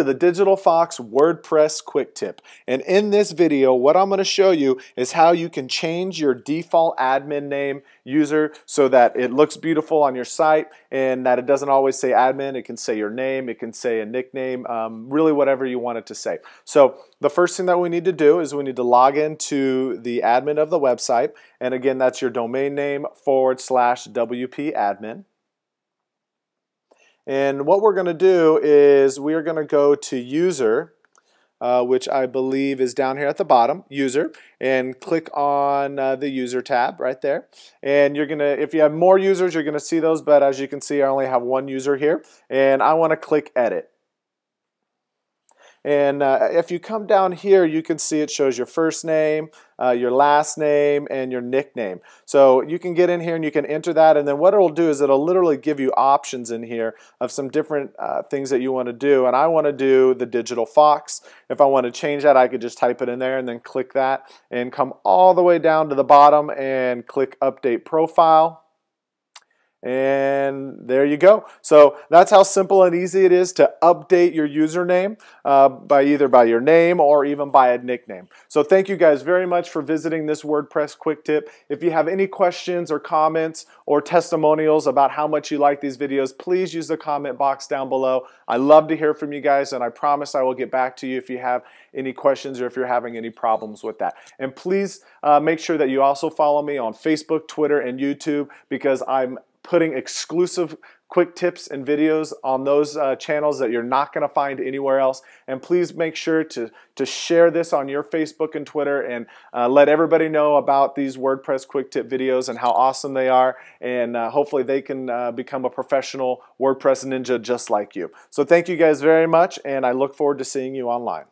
to the Digital Fox WordPress Quick Tip. And in this video, what I'm going to show you is how you can change your default admin name user so that it looks beautiful on your site and that it doesn't always say admin. It can say your name, it can say a nickname, really whatever you want it to say. So the first thing that we need to do is we need to log into the admin of the website. And again, that's your domain name / WP admin. And what we're going to do is we are going to go to user, which I believe is down here at the bottom, user, and click on the user tab right there. And you're going to, if you have more users, you're going to see those, but as you can see, I only have one user here. And I want to click edit. And if you come down here, you can see it shows your first name, your last name, and your nickname. So you can get in here and you can enter that, and then what it'll do is it'll literally give you options in here of some different things that you want to do. And I want to do the Digital Fox. If I want to change that, I could just type it in there and then click that and come all the way down to the bottom and click Update Profile. And there you go. So that's how simple and easy it is to update your username by your name or even by a nickname. So thank you guys very much for visiting this WordPress Quick Tip. If you have any questions or comments or testimonials about how much you like these videos, please use the comment box down below. I love to hear from you guys, and I promise I will get back to you if you have any questions or if you're having any problems with that. And please make sure that you also follow me on Facebook, Twitter, and YouTube, because I'm putting exclusive quick tips and videos on those channels that you're not going to find anywhere else. And please make sure to share this on your Facebook and Twitter, and let everybody know about these WordPress quick tip videos and how awesome they are. And hopefully they can become a professional WordPress ninja just like you. So thank you guys very much, and I look forward to seeing you online.